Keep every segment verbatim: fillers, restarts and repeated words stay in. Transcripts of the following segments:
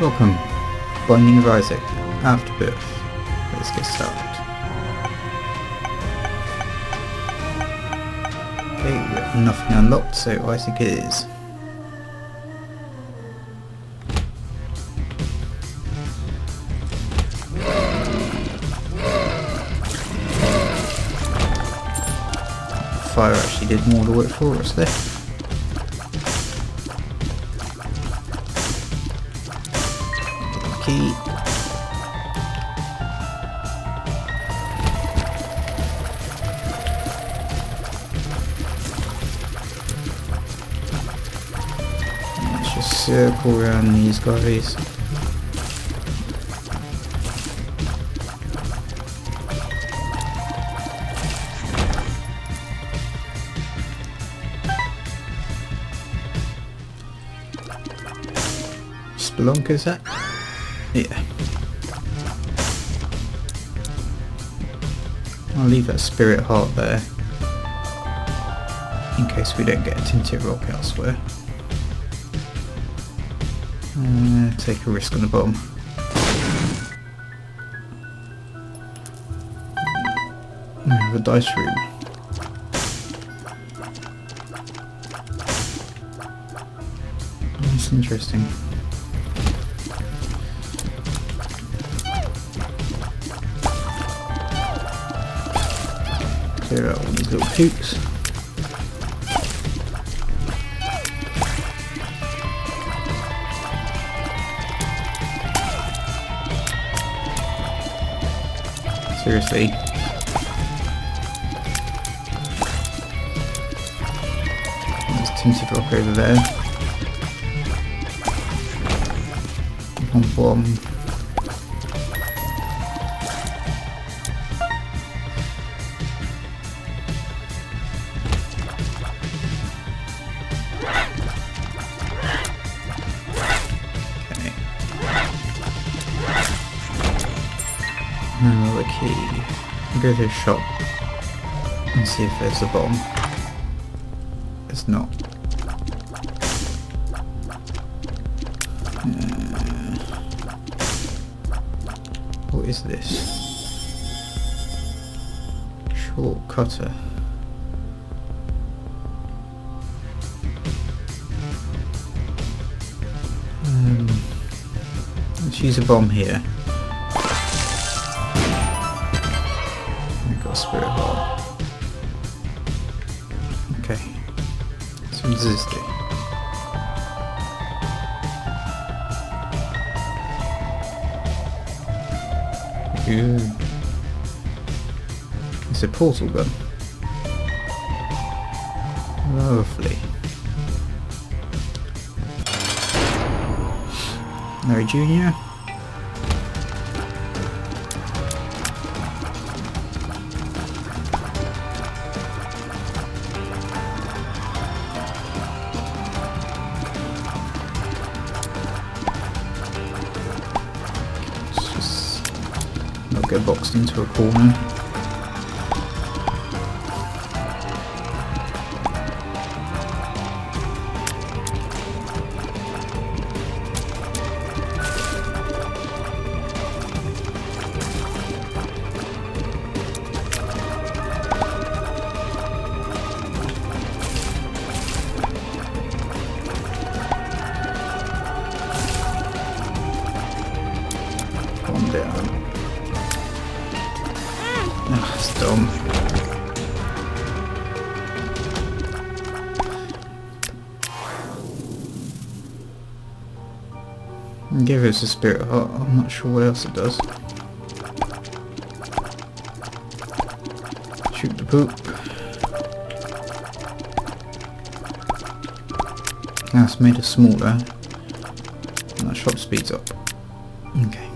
Welcome, Binding of Isaac, Afterbirth. Let's get started. Okay, we have nothing unlocked, so Isaac is. Fire actually did more of the work for us there. Let's just circle around these guys. Spelunky, is that? Yeah. I'll leave that spirit heart there in case we don't get a tinted rock elsewhere. Uh, take a risk on the bottom. We have a dice room. That's interesting. Clear out all these little pukes. Seriously. There's tinted rock over there. Bomb bomb. Another key. I'll go to the shop and see if there's a bomb. There's not. Uh, what is this? Short cutter. Um, let's use a bomb here. Spirit heart. Okay. So what does this do? Ooh. It's a portal gun. Lovely. Larry Junior Get boxed into a corner. Calm down. Oh, it's dumb. It gives us a spirit heart. I'm not sure what else it does. Shoot the poop. Now it's made us smaller. And our shop speeds up. Okay.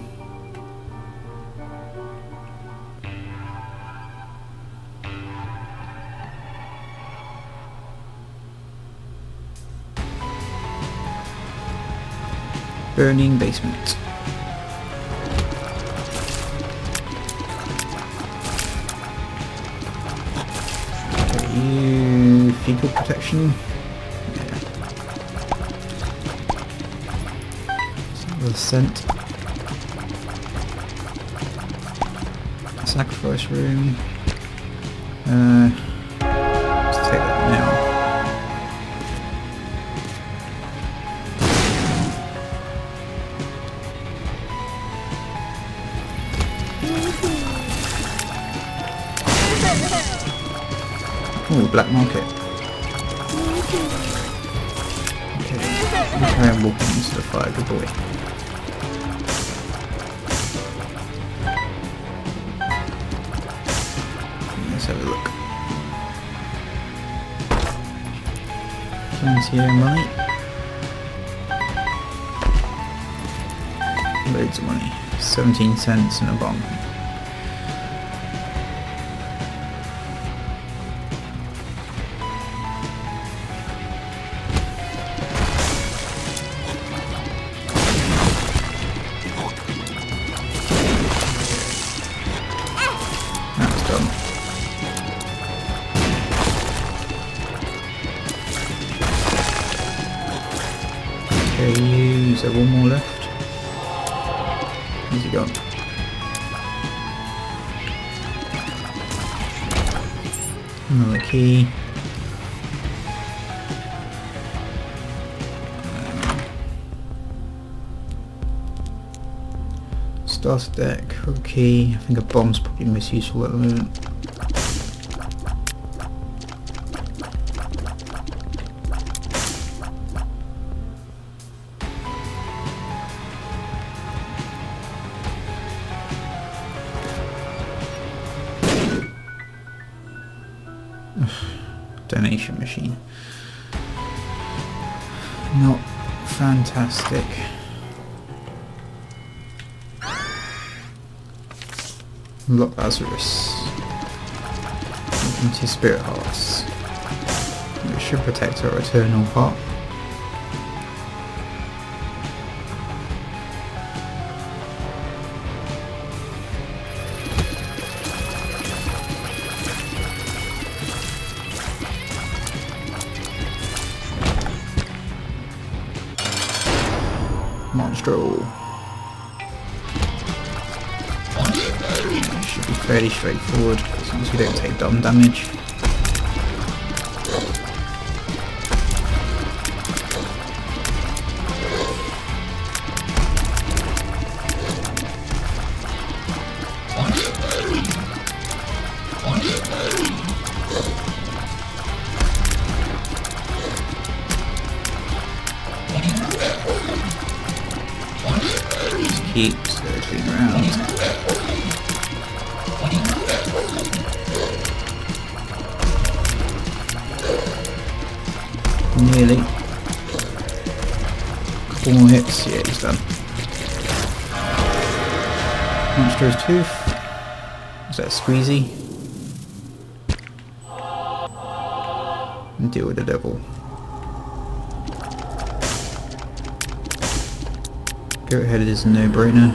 Burning basement. Okay, you fecal protection. Yeah. was sent. Sacrifice room. Uh, let's take that now. Ooh, black market. Okay, and walk into the fire, good boy. Let's have a look. Someone's here, money. Loads of money. seventeen cents and a bomb. Starter deck, okay. I think a bomb's probably most useful at the moment. Donation machine. Not fantastic. Lock Lazarus into Spirit Hearts, which should protect our eternal heart. Monstro. Should be fairly straightforward as long as we don't take dumb damage. Just keep searching around. Nearly. Couple more hits, yeah, he's done. Monster's tooth. Is that a squeezy? And deal with the devil. Goat-headed is a no-brainer.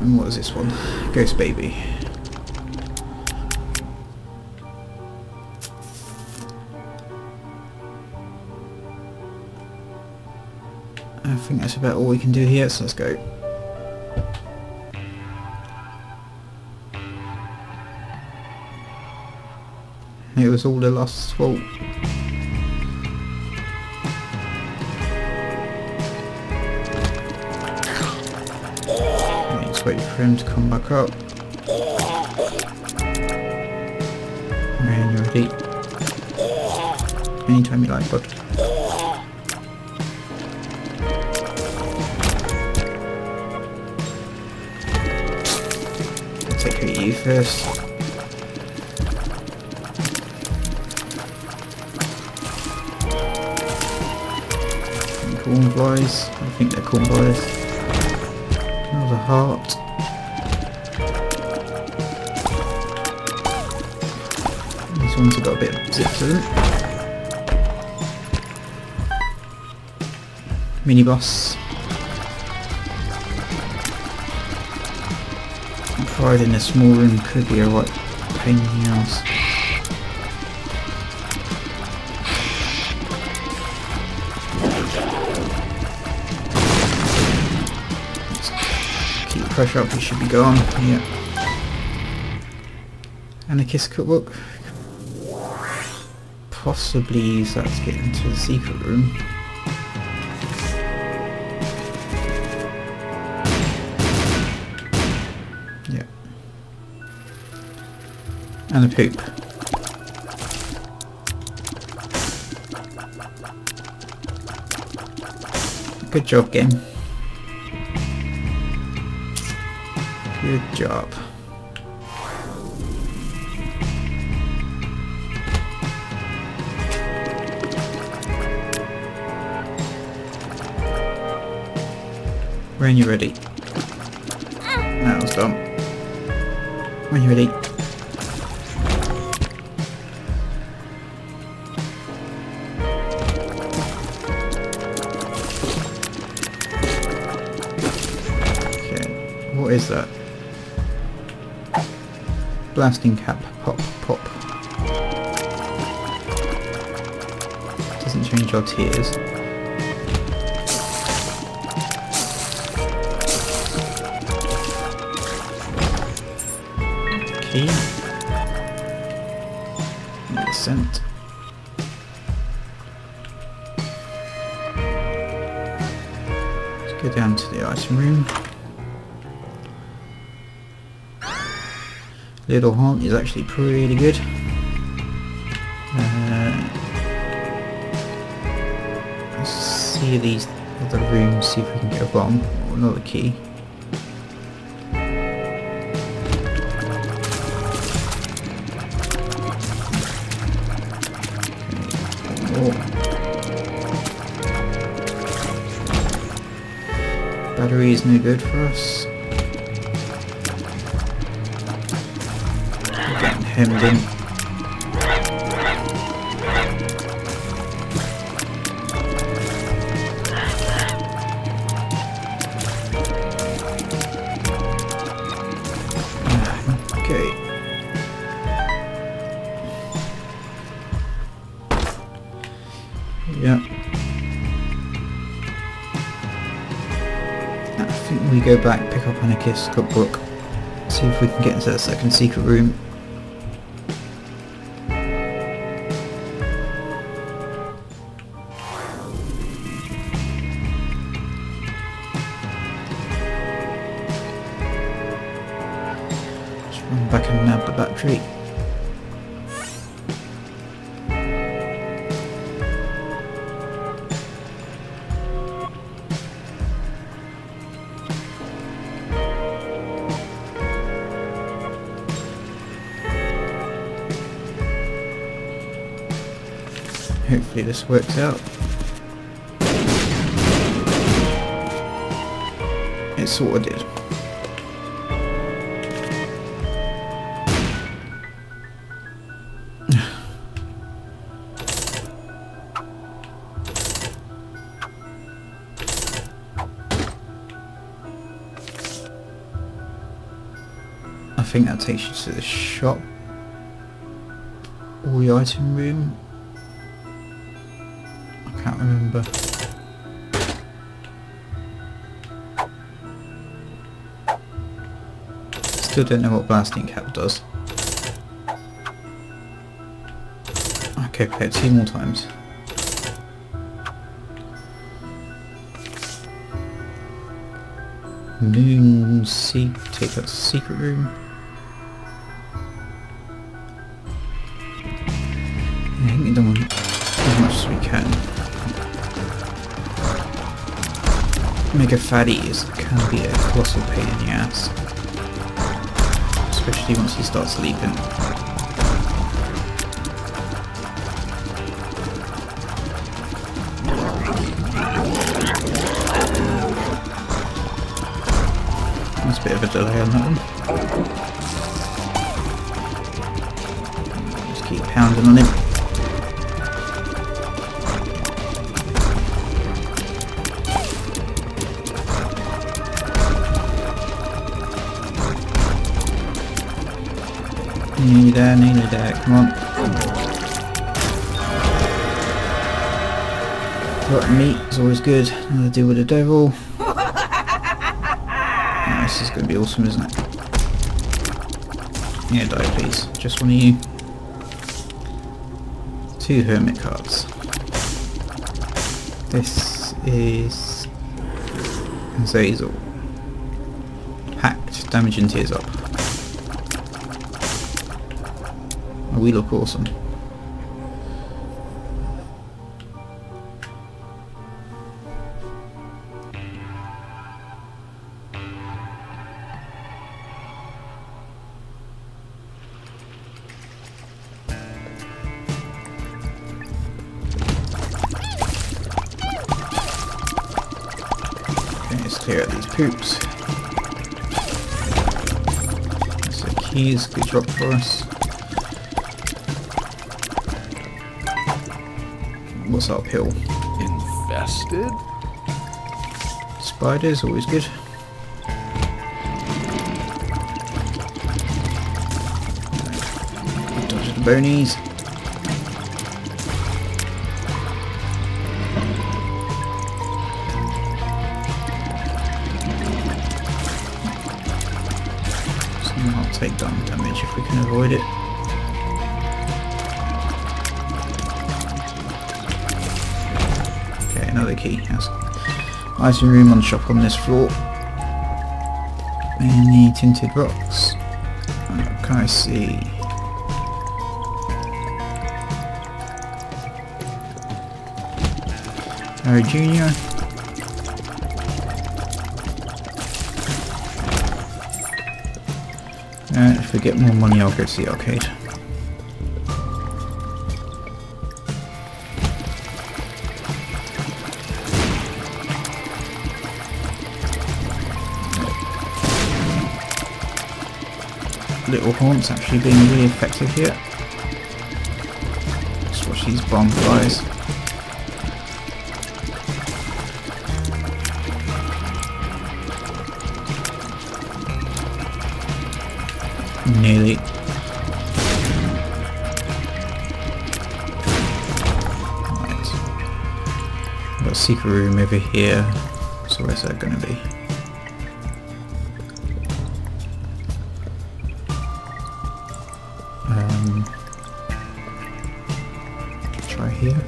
And what is this one? Ghost baby. I think that's about all we can do here, so let's go. It was all the lust's fault. Let's wait for him to come back up. And you're ready. Anytime you like, bud. You first. Corn flies. I think they're corn flies. Another heart. These ones have got a bit of zip to them. Mini boss. Pride in a small room could be a right pain in the ass. pressure up, he should be gone. Yeah. Anarchist cookbook. Possibly use that to get into the secret room. Yeah. And a poop. Good job, game. Good job. When you're ready. That was dumb. When you're ready. What is that? Blasting cap. Hop, pop. Doesn't change our tiers. Key. Okay. Scent. Let's go down to the item room. Little haunt is actually pretty good. Uh, let's see these other rooms, see if we can get a bomb or another key. Oh. Battery is no good for us. Him in. Okay. Yeah. I think we go back, pick up Anarchist's cookbook, see if we can get into that second secret room. Back and nab the battery. Hopefully this works out. It sort of did. I think that takes you to the shop or the item room. I can't remember. Still don't know what blasting cap does. Okay, play it two more times. Moon seek, take that secret room. I think we've done as much as we can. Mega fatties can be a colossal pain in the ass, especially once you start sleeping. That's a bit of a delay on that one. Keep pounding on him. Nearly there, nearly there, come on. Rotten meat is always good, another deal with the devil. Nice This is going to be awesome, isn't it? Yeah, die please. Just one of you. Two hermit cards. This is Azazel. Hacked. Damage and tears up. Oh, we look awesome. Oops. So keys could drop for us. What's uphill? Invested? Spiders, always good. Dodge the bonies. Take down damage if we can avoid it. Okay, another key. Has item room on the shop on this floor. Any tinted rocks? Oh, can I see? Larry Junior. Uh, if we get more money, I'll go to the arcade. Little Haunt's actually being really effective here. Let's watch these bomb flies. Nearly. Right. We've got a secret room over here. So where's that gonna be? Um try here.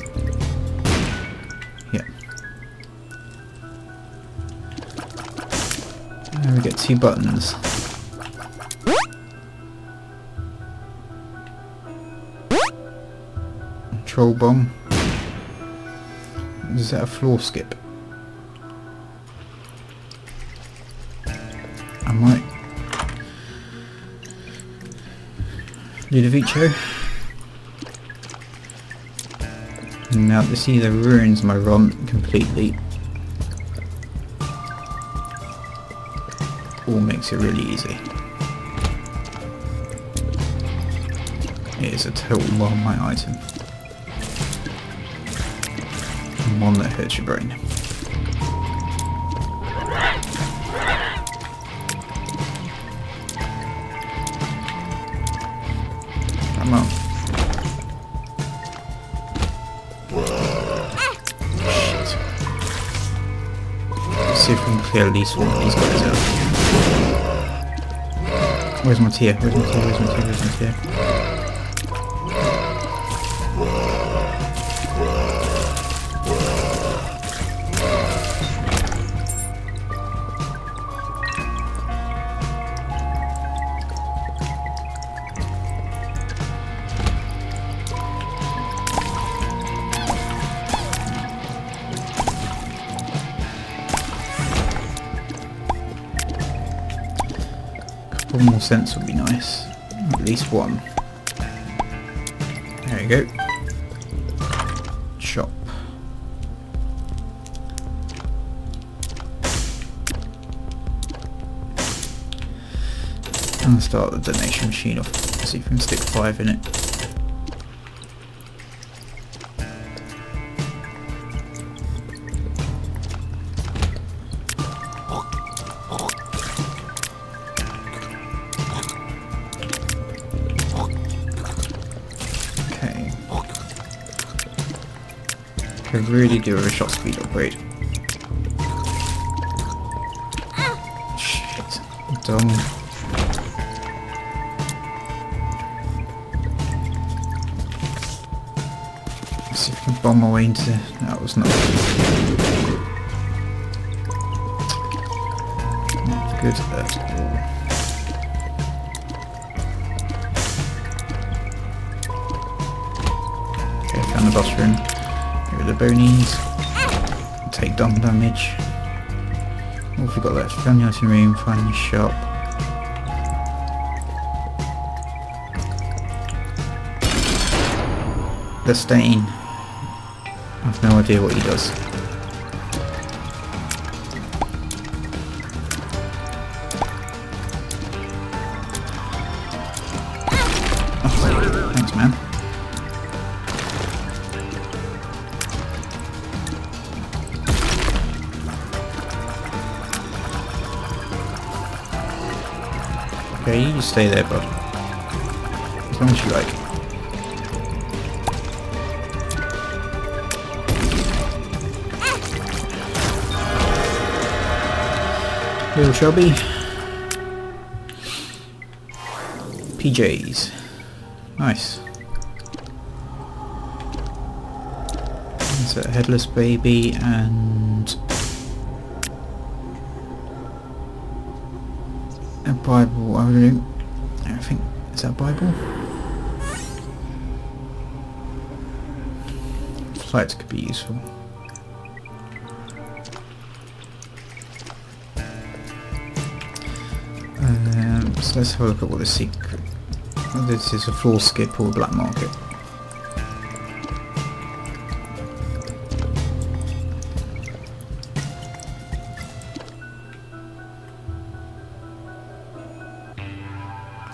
Yeah. And we get two buttons. Troll bomb. Is that a floor skip? I might. Ludovico. Now this either ruins my run completely or makes it really easy. It is a total bomb, my item. One that hurts your brain. Come on. Shit. Let's see if we can clear at least one of these guys out. Where's my tier? Where's my tier? Where's my tier? Where's my tier? Where's my tier? One more sense would be nice. At least one. There we go. Shop. I'm gonna start the donation machine off. See if we can stick five in it. I really do have a shot speed upgrade. Shit. don't. Let's see if I can bomb my way into... That was not good. Not good at all. The boss room. Get rid of the bonies. Take dumb damage. What have we got left? Find the item room, find the shop. The stain. I've no idea what he does. Stay there, bud. As long as you like. Little chubby. P Js. Nice. That's a headless baby and a Bible. I don't know. I think, is that Bible? Flights could be useful. Um, so let's have a look at what the secret... Oh, this is a floor skip or a black market.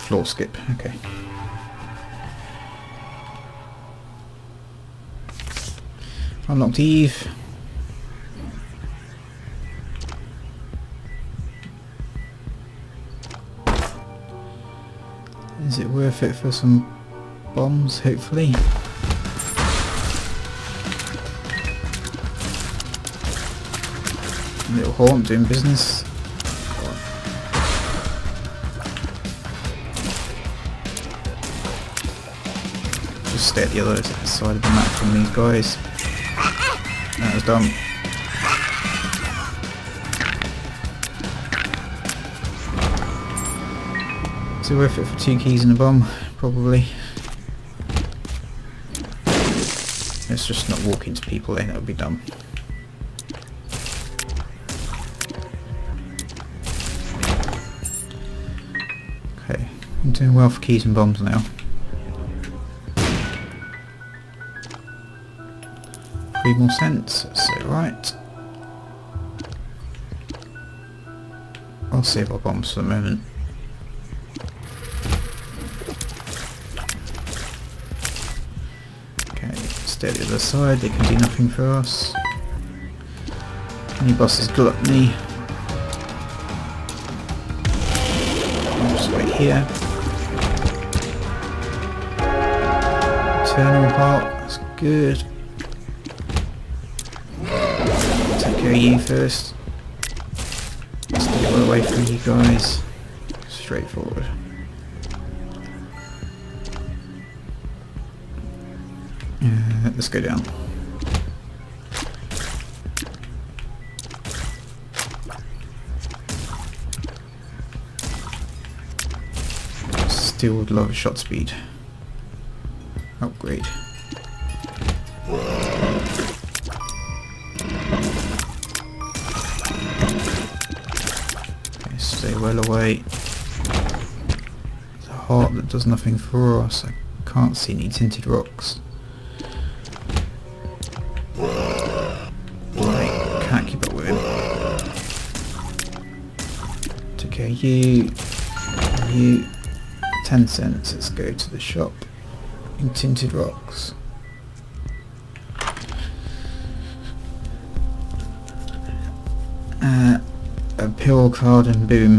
Floor skip, okay. Unlocked Eve. Is it worth it for some bombs, hopefully? Little haunt doing business. Stay at the other side of the map from these guys. That was dumb. Is it worth it for two keys and a bomb? Probably. Let's just not walk into people then, that would be dumb. Okay, I'm doing well for keys and bombs now. More sense, so right. I'll save our bombs for the moment. Okay, stay at the other side, they can do nothing for us. New boss is gluttony. I'll just wait here. Eternal heart, that's good. You first. Let's get all the way through you guys. Straightforward. Uh, let's go down. Still would love shot speed. Upgrade. Well away. There's a heart that does nothing for us. I can't see any tinted rocks. I can't keep up with him. It's okay, you. You. Ten cents. Let's go to the shop. In tinted rocks. Uh. A pill card and boom.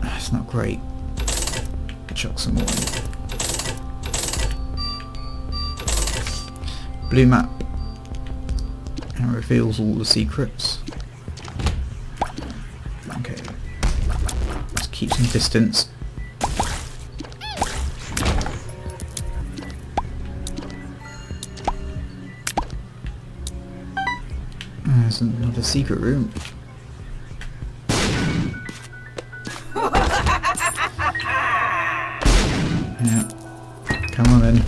That's not great. Chuck some more in. Blue map. and reveals all the secrets. Okay, let's keep some distance. There's another secret room. Yeah, come on then.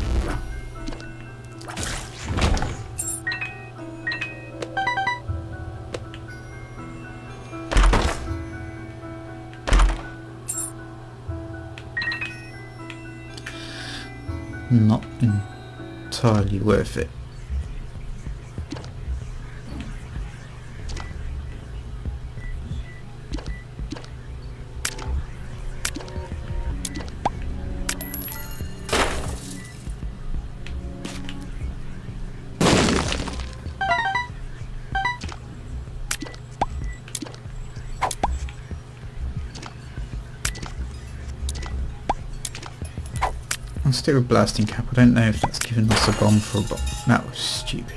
Not entirely worth it. I'll stick with blasting cap. I don't know if that's given us a bomb for a bomb. That was stupid.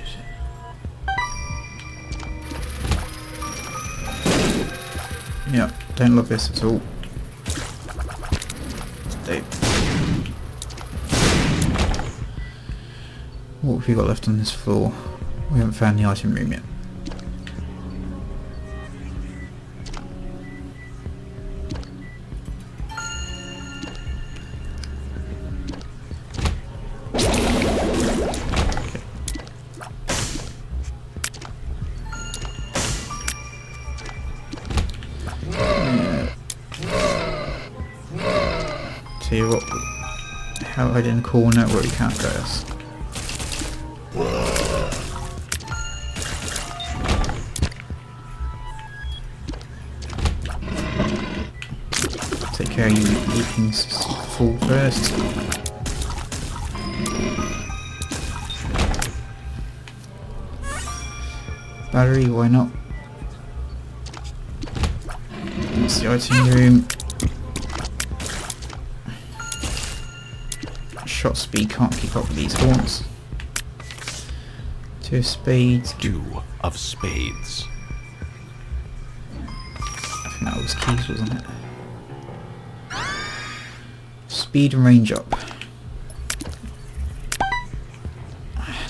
Yeah, don't love this at all. Dope. What have we got left on this floor? We haven't found the item room yet. What, how hide in a corner where we can't get us. Take care of you leaping fall first. Battery, why not? That's the item room. Shot speed can't keep up with these horns. Two of spades. Two of spades. I think that was keys, wasn't it? Speed and range up.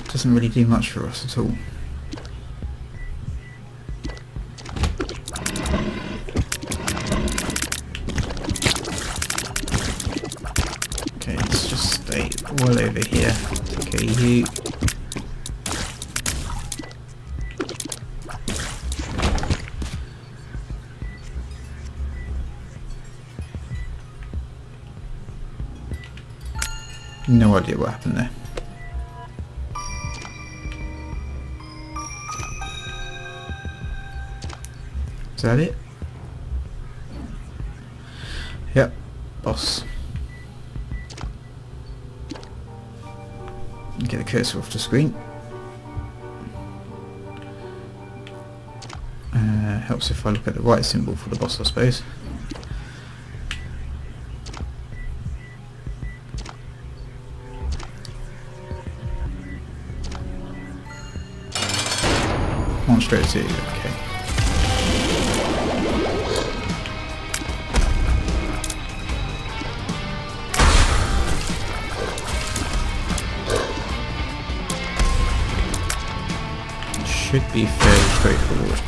Doesn't really do much for us at all. Well over here. Okay, you. No idea what happened there. Is that it? Yep, boss. Get the cursor off the screen. Uh, helps if I look at the right symbol for the boss, I suppose. Launch straight to you, okay. Should be fairly straightforward.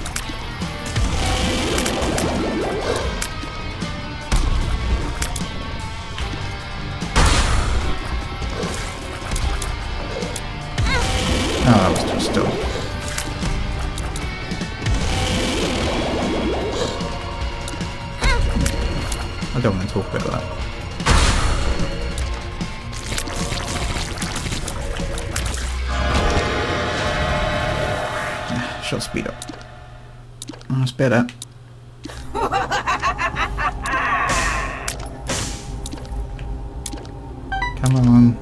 Oh, that was just dumb. I don't want to talk about that. Shot speed up. Oh, that's better. Come on.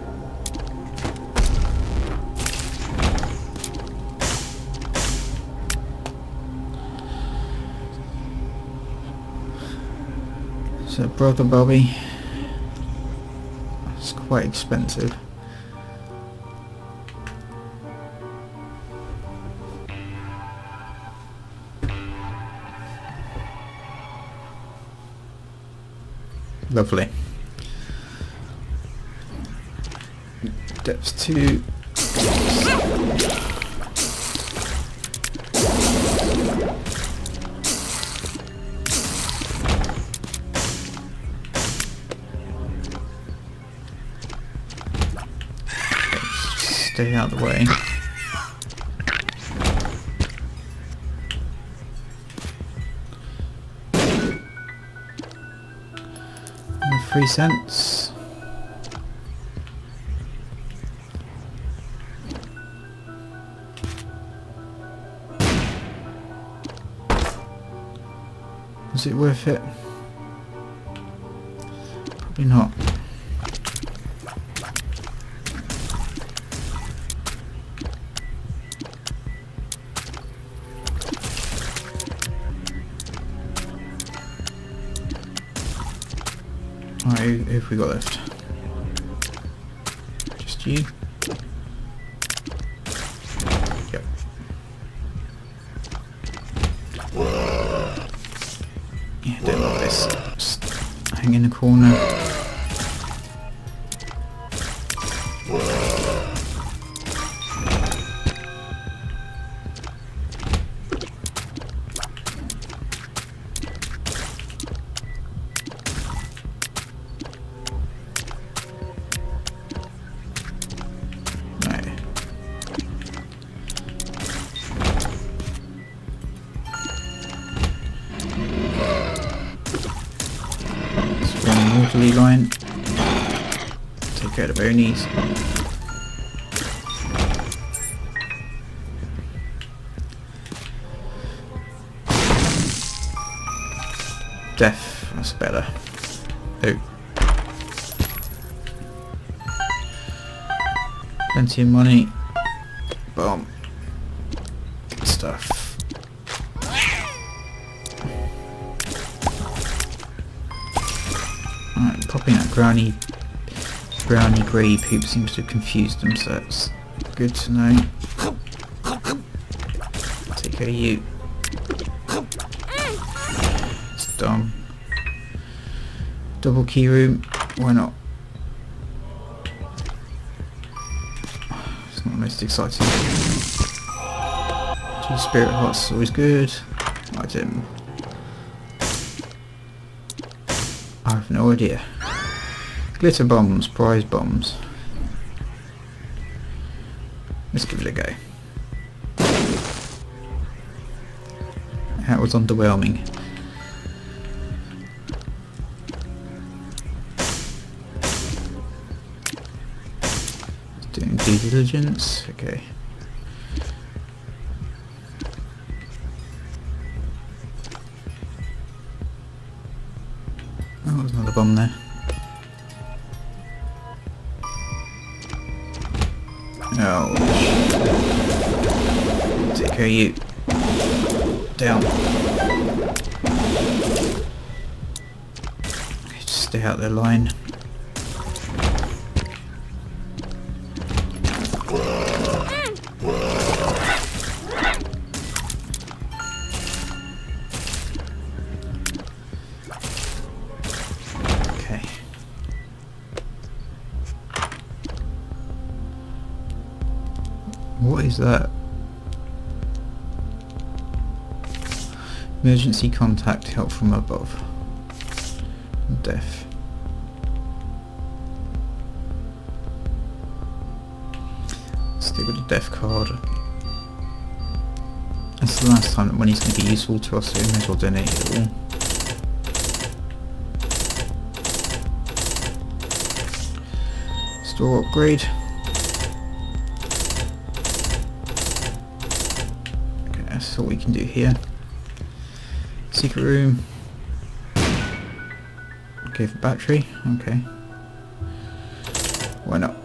So, brother Bobby. It's quite expensive. Lovely. Depth two. Stay out of the way. And three cents. Is it worth it? Probably not. If we got left, just you. Yep. Yeah, don't like this. Just hang in the corner. Line. Take care of the bonies. Death, that's better. Oh. Plenty of money. Bomb. Good stuff. Popping that brownie, brownie grey poop seems to have confused them, so that's good to know. Take care of you. It's dumb. Double key room, why not? It's not the most exciting. Two spirit hearts is always good. I didn't. I have no idea. Glitter bombs, prize bombs. Let's give it a go. That was underwhelming. Doing due diligence, okay. Oh, there's another bomb there. Oh, take care of you. Down. Okay, just stay out their line. What is that? Emergency contact, help from above. Death. Stick with the death card. That's the last time that money's going to be useful to us, so we might as well donate it all. Store upgrade. That's all we can do here. Secret room. Okay, for battery. Okay. Why not?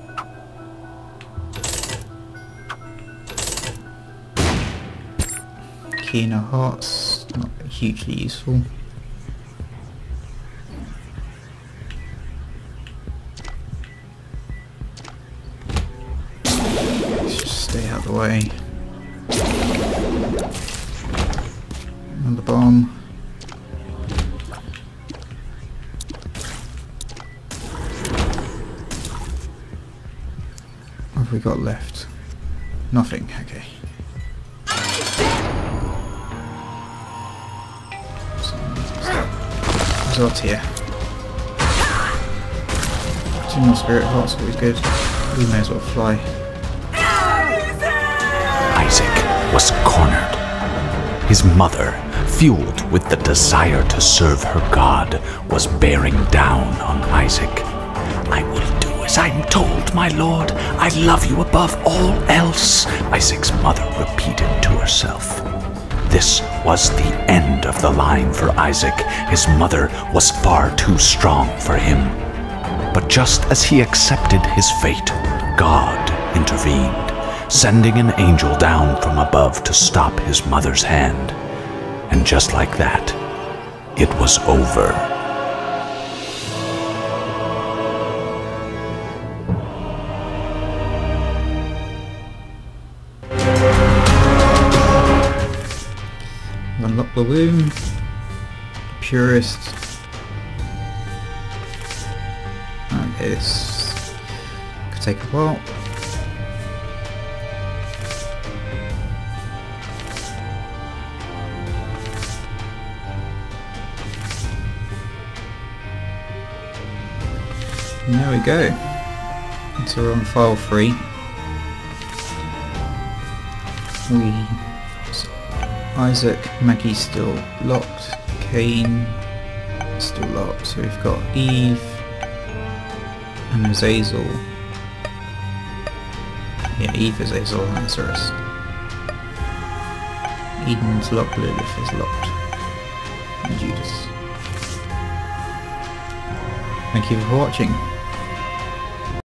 Key in our hearts. Not hugely useful. Let's just stay out of the way. Another bomb. have we got left? Nothing, okay. Resort here. Two more spirit hearts, always good. We may as well fly. Isaac was cornered. His mother, fueled with the desire to serve her God, was bearing down on Isaac. I will do as I am told, my lord. I love you above all else, Isaac's mother repeated to herself. This was the end of the line for Isaac. His mother was far too strong for him. But just as he accepted his fate, God intervened, sending an angel down from above to stop his mother's hand. And just like that, it was over. Unlock the womb. Purist. Okay, this could take a while. And there we go. So we're on file three. We Isaac, Maggie still locked, Cain still locked. So we've got Eve and Azazel. Yeah, Eve, Azazel, and Lazarus. Eden's locked, Lilith is locked, and Judas. Thank you for watching.